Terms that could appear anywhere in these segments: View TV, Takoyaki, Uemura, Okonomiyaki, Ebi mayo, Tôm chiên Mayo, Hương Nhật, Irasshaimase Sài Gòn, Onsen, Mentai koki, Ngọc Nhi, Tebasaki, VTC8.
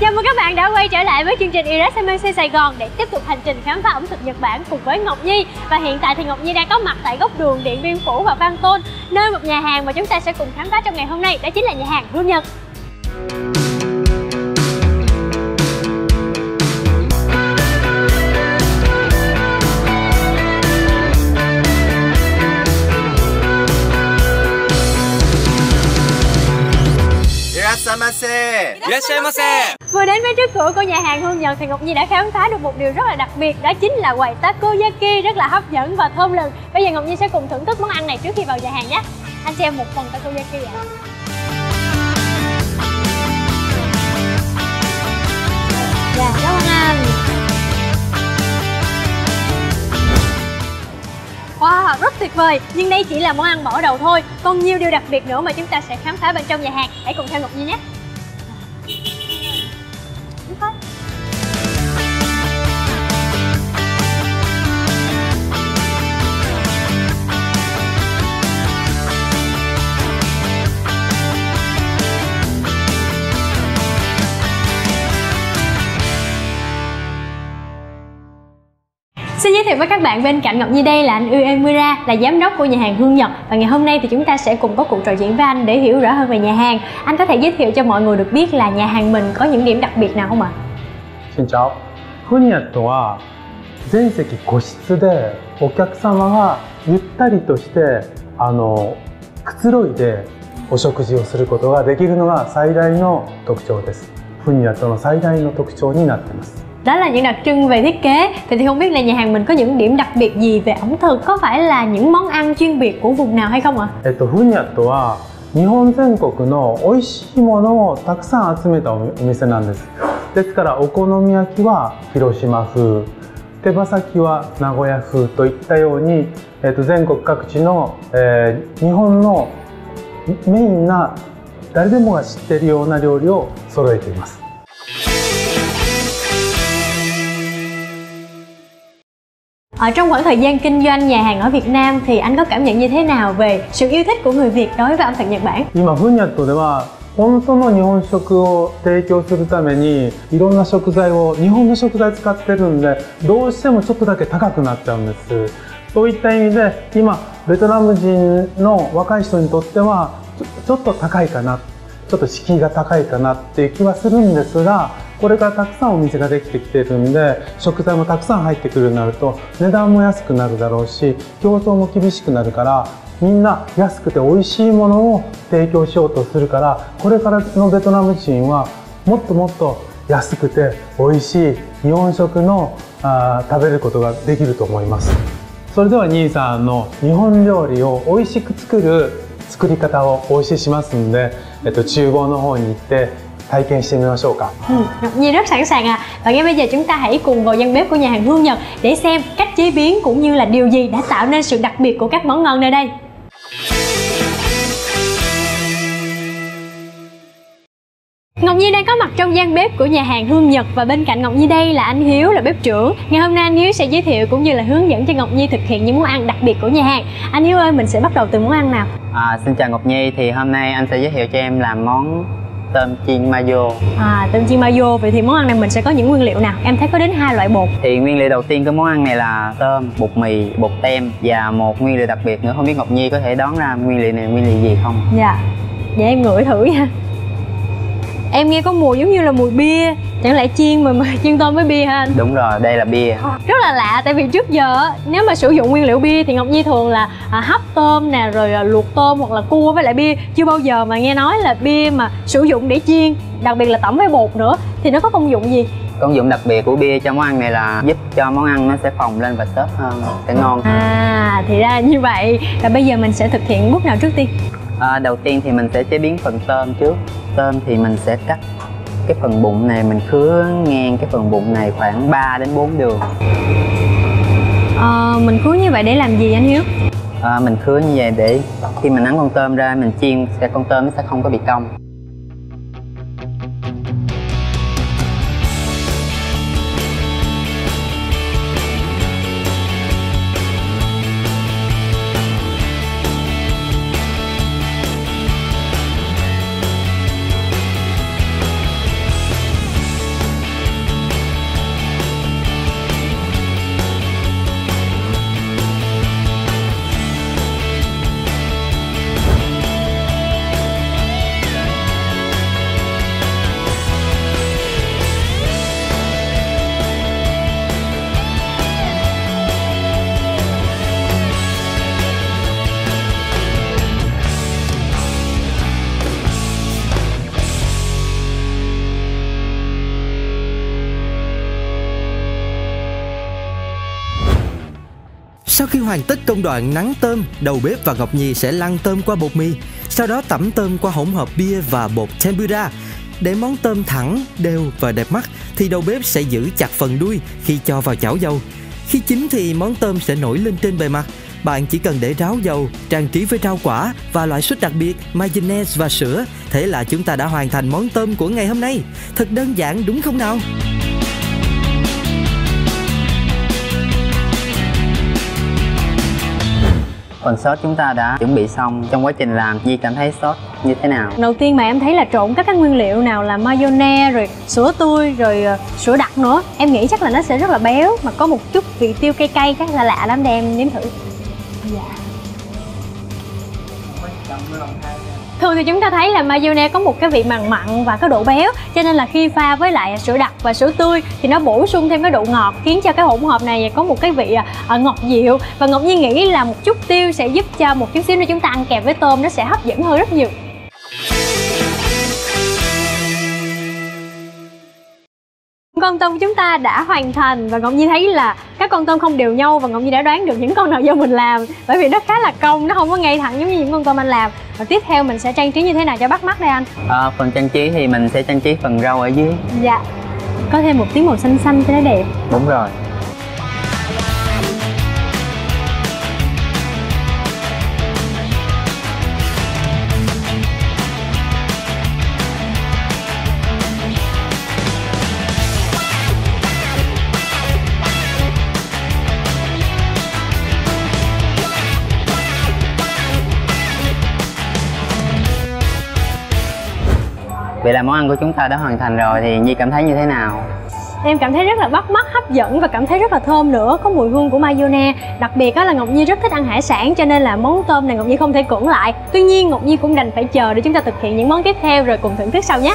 Chào mừng các bạn đã quay trở lại với chương trình Irasshaimase Sài Gòn để tiếp tục hành trình khám phá ẩm thực Nhật Bản cùng với Ngọc Nhi. Và hiện tại thì Ngọc Nhi đang có mặt tại góc đường Điện Biên Phủ và Văn Tôn, nơi một nhà hàng mà chúng ta sẽ cùng khám phá trong ngày hôm nay, đó chính là nhà hàng Hương Nhật. Vừa đến với trước cửa của nhà hàng Hương Nhật thì Ngọc Nhi đã khám phá được một điều rất là đặc biệt, đó chính là quầy Takoyaki rất là hấp dẫn và thơm lừng. Bây giờ Ngọc Nhi sẽ cùng thưởng thức món ăn này trước khi vào nhà hàng nhé. Anh cho em một phần Takoyaki ạ. Dạ, cảm ơn anh. Wow, rất tuyệt vời. Nhưng đây chỉ là món ăn mở đầu thôi, còn nhiều điều đặc biệt nữa mà chúng ta sẽ khám phá bên trong nhà hàng. Hãy cùng theo Ngọc Nhi nhé. Xin giới thiệu với các bạn, bên cạnh Ngọc Nhi đây là anh Uemura, là giám đốc của nhà hàng Hương Nhật. Và ngày hôm nay thì chúng ta sẽ cùng có cuộc trò chuyện với anh để hiểu rõ hơn về nhà hàng. Anh có thể giới thiệu cho mọi người được biết là nhà hàng mình có những điểm đặc biệt nào không ạ? Xin chào. Hương Nhật là toàn sảnh 5 室でお客様がゆったりとしてくつろいでお食事をすることができるのが最大の特徴です。フンヤットの最大の特徴になっています。Đó là những đặc trưng về thiết kế. Thì không biết là nhà hàng mình có những điểm đặc biệt gì về ẩm thực, có phải là những món ăn chuyên biệt của vùng nào hay không ạ? Hương Nhật là Nhật Bản toàn quốcの美味しいものをたくさん集めたお店なんです。ですからOkonomiyakiは広島風、Tebasakiは名古屋風といったように、全国各地の日本のメインな誰でもが知っているような料理を揃えています。Ở trong khoảng thời gian kinh doanh nhà hàng ở Việt Nam thì anh có cảm nhận như thế nào về sự yêu thích của người Việt đối với ẩm thực Nhật Bản? Hiện Hương Nhật thì là hoàn toàn là Nhật Bản thức ăn để cung cấp cho mọi người. Nhiều loại thức ăn của Nhật Bản sử dụng nên đôi khi một chút đó cao hơn một chút. Từ ý nghĩa đó, hiện Vietnam người trẻ tuổi thì là chút cao hơn, chút chi phí cao hơn thì cảm thấy nhưng mà これからたくさんお店ができてきているんで、食材もたくさん入ってくるようになると値段も安くなるだろうし、競争も厳しくなるから、みんな安くて美味しいものを提供しようとするから、これからのベトナム人はもっともっと安くて美味しい日本食の食べることができると思います。それでは兄さんの日本料理を美味しく作る作り方をお教えしますんで、厨房の方に行って。Ngọc Nhi rất sẵn sàng ạ. Và ngay bây giờ chúng ta hãy cùng vào gian bếp của nhà hàng Hương Nhật để xem cách chế biến cũng như là điều gì đã tạo nên sự đặc biệt của các món ngon nơi đây. Ngọc Nhi đang có mặt trong gian bếp của nhà hàng Hương Nhật và bên cạnh Ngọc Nhi đây là anh Hiếu, là bếp trưởng. Ngày hôm nay anh Hiếu sẽ giới thiệu cũng như là hướng dẫn cho Ngọc Nhi thực hiện những món ăn đặc biệt của nhà hàng. Anh Hiếu ơi, mình sẽ bắt đầu từ món ăn nào? Xin chào Ngọc Nhi, thì hôm nay anh sẽ giới thiệu cho em làm món tôm chiên mayo. Tôm chiên mayo. Vậy thì món ăn này mình sẽ có những nguyên liệu nào? Em thấy có đến 2 loại bột. Thì nguyên liệu đầu tiên của món ăn này là tôm, bột mì, bột tem và một nguyên liệu đặc biệt nữa. Không biết Ngọc Nhi có thể đoán ra nguyên liệu này nguyên liệu gì không? Dạ. Để em ngửi thử nha. Em nghe có mùi giống như là mùi bia. Chẳng lẽ chiên mà chiên tôm với bia hả anh? Đúng rồi, đây là bia. Rất là lạ, tại vì trước giờ nếu mà sử dụng nguyên liệu bia thì Ngọc Nhi thường là hấp tôm nè, rồi luộc tôm hoặc là cua với lại bia. Chưa bao giờ mà nghe nói là bia mà sử dụng để chiên, đặc biệt là tẩm với bột nữa. Thì nó có công dụng gì? Công dụng đặc biệt của bia cho món ăn này là giúp cho món ăn nó sẽ phồng lên và xốp hơn, sẽ ngon hơn. Thì ra như vậy. Và bây giờ mình sẽ thực hiện bước nào trước tiên? Đầu tiên thì mình sẽ chế biến phần tôm trước. Tôm thì mình sẽ cắt cái phần bụng này, mình khứa ngang cái phần bụng này khoảng 3 đến 4 đường. Mình khứa như vậy để làm gì anh Hiếu? Mình khứa như vậy để khi mình nắn con tôm ra mình chiên sẽ con tôm nó sẽ không có bị cong. Sau khi hoàn tất công đoạn nắng tôm, đầu bếp và Ngọc Nhi sẽ lăn tôm qua bột mì, sau đó tẩm tôm qua hỗn hợp bia và bột tempura. Để món tôm thẳng, đều và đẹp mắt thì đầu bếp sẽ giữ chặt phần đuôi khi cho vào chảo dầu. Khi chín thì món tôm sẽ nổi lên trên bề mặt. Bạn chỉ cần để ráo dầu, trang trí với rau quả và loại sốt đặc biệt, mayonnaise và sữa. Thế là chúng ta đã hoàn thành món tôm của ngày hôm nay. Thật đơn giản đúng không nào? Phần sốt chúng ta đã chuẩn bị xong. Trong quá trình làm, Di cảm thấy sốt như thế nào? Đầu tiên mà em thấy là trộn các nguyên liệu nào là mayonnaise, rồi sữa tươi, rồi sữa đặc nữa. Em nghĩ chắc là nó sẽ rất là béo, mà có một chút vị tiêu cay cay, chắc là lạ lắm. Để em nếm thử. Thường thì chúng ta thấy là mayonnaise có một cái vị mặn mặn và cái độ béo, cho nên là khi pha với lại sữa đặc và sữa tươi thì nó bổ sung thêm cái độ ngọt, khiến cho cái hỗn hợp này có một cái vị ngọt dịu. Và Ngọc Nhi nghĩ là một chút tiêu sẽ giúp cho một chút xíu nữa chúng ta ăn kèm với tôm, nó sẽ hấp dẫn hơn rất nhiều. Con tôm chúng ta đã hoàn thành và Ngọc Nhi thấy là các con tôm không đều nhau, và Ngọc Nhi đã đoán được những con nào do mình làm, bởi vì nó khá là cong, nó không có ngay thẳng giống như những con tôm anh làm. Và tiếp theo mình sẽ trang trí như thế nào cho bắt mắt đây anh? Phần trang trí thì mình sẽ trang trí phần rau ở dưới. Dạ. Có thêm một tí màu xanh xanh cho nó đẹp. Đúng rồi. Vậy là món ăn của chúng ta đã hoàn thành rồi, thì Nhi cảm thấy như thế nào? Em cảm thấy rất là bắt mắt, hấp dẫn và cảm thấy rất là thơm nữa, có mùi hương của mayonnaise. Đặc biệt đó là Ngọc Nhi rất thích ăn hải sản, cho nên là món tôm này Ngọc Nhi không thể cưỡng lại. Tuy nhiên Ngọc Nhi cũng đành phải chờ để chúng ta thực hiện những món tiếp theo rồi cùng thưởng thức sau nhé.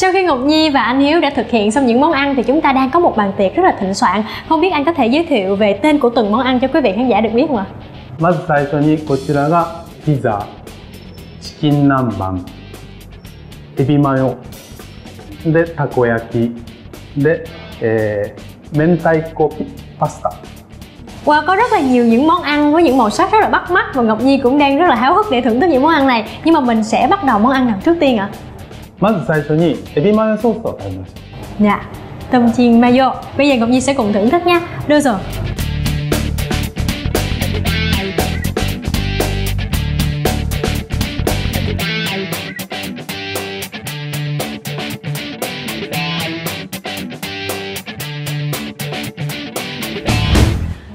Sau khi Ngọc Nhi và anh Hiếu đã thực hiện xong những món ăn thì chúng ta đang có một bàn tiệc rất là thịnh soạn. Không biết anh có thể giới thiệu về tên của từng món ăn cho quý vị khán giả được biết không ạ? Pizza, chicken namban, ebi mayo, takoyaki, mentai koki pasta. Wow, có rất là nhiều những món ăn với những màu sắc rất là bắt mắt và Ngọc Nhi cũng đang rất là háo hức để thưởng thức những món ăn này. Nhưng mà mình sẽ bắt đầu món ăn nào trước tiên ạ? Dạ, tôm chiên mayo. Bây giờ Ngọc Nhi sẽ cùng thưởng thức nha. Được rồi.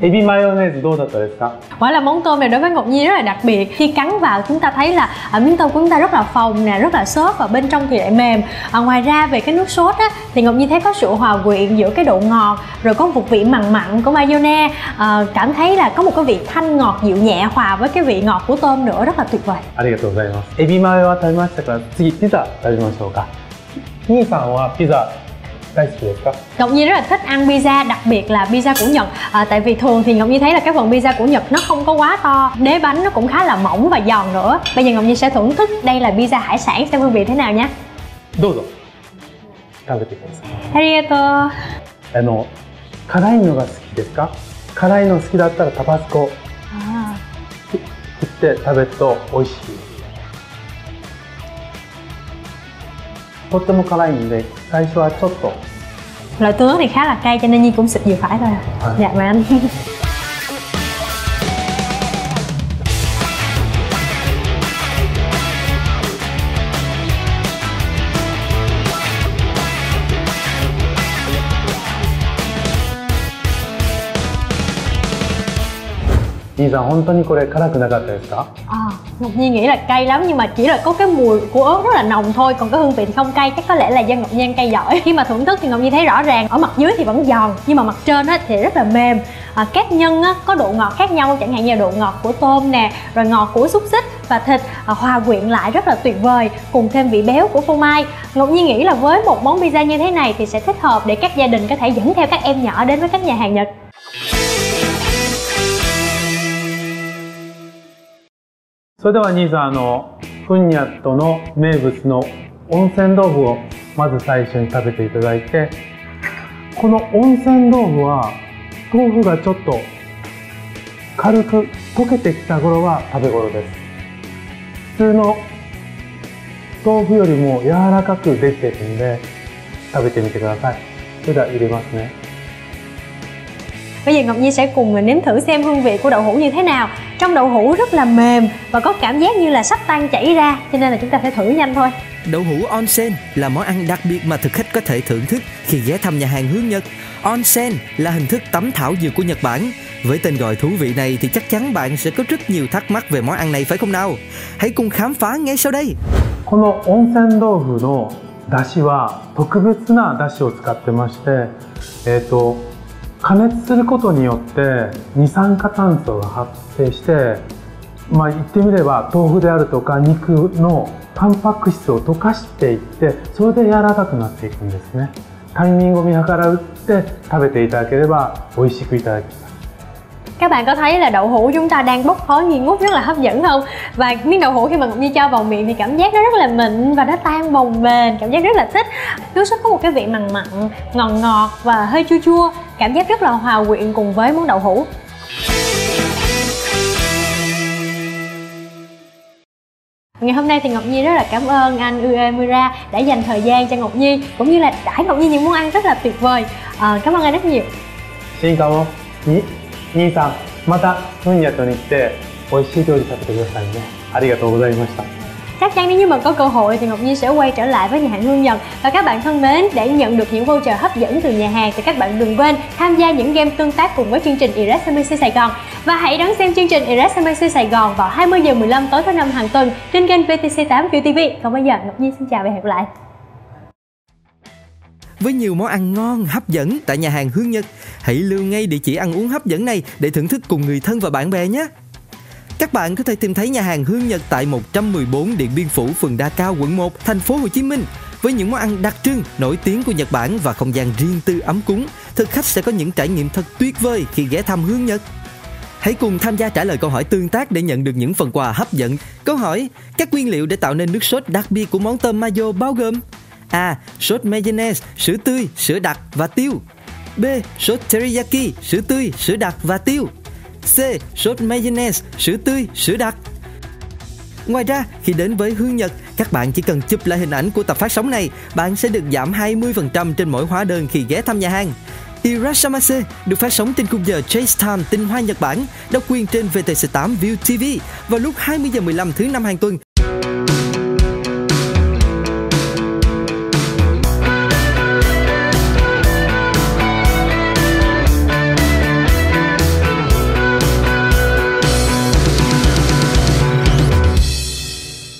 Ebi mayonnaise đâu ạ? Quả là món tôm này đối với Ngọc Nhi rất là đặc biệt. Khi cắn vào chúng ta thấy là miếng tôm của chúng ta rất là phồng nè, rất là xốp và bên trong thì lại mềm. Ngoài ra về cái nước sốt á, thì Ngọc Nhi thấy có sự hòa quyện giữa cái độ ngọt rồi có một vị mặn mặn của mayonnaise. Cảm thấy là có một cái vị thanh ngọt dịu nhẹ hòa với cái vị ngọt của tôm nữa, rất là tuyệt vời. Ebi mayo đã ăn rồi, tiếp theo pizza ăn không? Nhi-san là pizza. Ngọc Nhi rất là thích ăn pizza, đặc biệt là pizza của Nhật. Tại vì thường thì Ngọc Nhi thấy là cái phần pizza của Nhật nó không có quá to, đế bánh nó cũng khá là mỏng và giòn nữa. Bây giờ Ngọc Nhi sẽ thưởng thức đây là pizza hải sản xem hương vị thế nào nhé. Arigato. 辛いのが好きですか？辛いの好きだったらタバスコ振って食べると美味しい。とっても辛いので最初はちょっと。Loại tương thì khá là cay cho nên Nhi cũng xịt vừa phải thôi. Dạ mà anh. Ngọc Nhi nghĩ là cay lắm nhưng mà chỉ là có cái mùi của ớt rất là nồng thôi, còn cái hương vị thì không cay, chắc có lẽ là do Ngọc Nhan cay giỏi. Khi mà thưởng thức thì Ngọc Nhi thấy rõ ràng ở mặt dưới thì vẫn giòn nhưng mà mặt trên thì rất là mềm. Các nhân có độ ngọt khác nhau, chẳng hạn như độ ngọt của tôm nè, rồi ngọt của xúc xích và thịt hòa quyện lại rất là tuyệt vời, cùng thêm vị béo của phô mai. Ngọc Nhi nghĩ là với một món pizza như thế này thì sẽ thích hợp để các gia đình có thể dẫn theo các em nhỏ đến với các nhà hàng Nhật. Vậy thì Nhiさん、Hương Nhậtの名物の温泉豆腐をまず最初に食べていただいて、この温泉豆腐は豆腐がちょっと軽く溶けてきた頃は食べ頃です。普通の豆腐よりも柔らかくできているので食べてみてください。それでは入れますね。 Bây giờ Ngọc Nhi sẽ cùng mình nếm thử xem hương vị của đậu hũ như thế nào. Trong đậu hũ rất là mềm và có cảm giác như là sắp tan chảy ra, cho nên là chúng ta phải thử nhanh thôi. Đậu hũ Onsen là món ăn đặc biệt mà thực khách có thể thưởng thức khi ghé thăm nhà hàng Hương Nhật. Onsen là hình thức tắm thảo dược của Nhật Bản. Với tên gọi thú vị này thì chắc chắn bạn sẽ có rất nhiều thắc mắc về món ăn này phải không nào? Hãy cùng khám phá ngay sau đây. Onsen tofu no dashi wa tokubutsu na dashi o tsukatte mashite, 加熱することによって二酸化炭素が発生して、まあ言ってみれば豆腐であるとか肉のタンパク質を溶かしていって、それで柔らかくなっていくんですね。タイミングを見計らって食べていただければ美味しくいただけます。 Các bạn có thấy là đậu hũ chúng ta đang bốc khói nghi ngút rất là hấp dẫn không? Và miếng đậu hũ khi mà Ngọc Nhi cho vào miệng thì cảm giác nó rất là mịn và nó tan bồng bềnh, cảm giác rất là thích. Nước sốt có một cái vị mặn mặn, ngọt ngọt và hơi chua chua, cảm giác rất là hòa quyện cùng với món đậu hũ. Ngày hôm nay thì Ngọc Nhi rất là cảm ơn anh Uemura đã dành thời gian cho Ngọc Nhi, cũng như là đãi Ngọc Nhi những món ăn rất là tuyệt vời. Cảm ơn anh rất nhiều. Xin cảm ơn. Nhiさん、またHương Nhậtに行って美味しい料理食べてくださいね。ありがとうございました。Chắc chắn nếu như mà có cơ hội thì Ngọc Nhi sẽ quay trở lại với nhà hàng Hương Nhật. Và các bạn thân mến, để nhận được những voucher hấp dẫn từ nhà hàng thì các bạn đừng quên tham gia những game tương tác cùng với chương trình Irasshaimase Sài Gòn. Và hãy đón xem chương trình Irasshaimase Sài Gòn vào 20h15 tối thứ Năm hàng tuần trên kênh VTC8 View TV. Còn bây giờ Ngọc Nhi xin chào và hẹn gặp lại. Với nhiều món ăn ngon, hấp dẫn tại nhà hàng Hương Nhật, hãy lưu ngay địa chỉ ăn uống hấp dẫn này để thưởng thức cùng người thân và bạn bè nhé. Các bạn có thể tìm thấy nhà hàng Hương Nhật tại 114 Điện Biên Phủ, phường Đa Cao, quận 1, thành phố Hồ Chí Minh. Với những món ăn đặc trưng, nổi tiếng của Nhật Bản và không gian riêng tư ấm cúng, thực khách sẽ có những trải nghiệm thật tuyệt vời khi ghé thăm Hương Nhật. Hãy cùng tham gia trả lời câu hỏi tương tác để nhận được những phần quà hấp dẫn. Câu hỏi: các nguyên liệu để tạo nên nước sốt đặc biệt của món tôm mayo bao gồm: A. Sốt mayonnaise, sữa tươi, sữa đặc và tiêu. B. Sốt teriyaki, sữa tươi, sữa đặc và tiêu. C. Sốt mayonnaise, sữa tươi, sữa đặc. Ngoài ra, khi đến với Hương Nhật, các bạn chỉ cần chụp lại hình ảnh của tập phát sóng này, bạn sẽ được giảm 20% trên mỗi hóa đơn khi ghé thăm nhà hàng. Irasshaimase được phát sóng trên khung giờ Chase Time tinh hoa Nhật Bản, độc quyền trên VTC8 View TV vào lúc 20h15 thứ Năm hàng tuần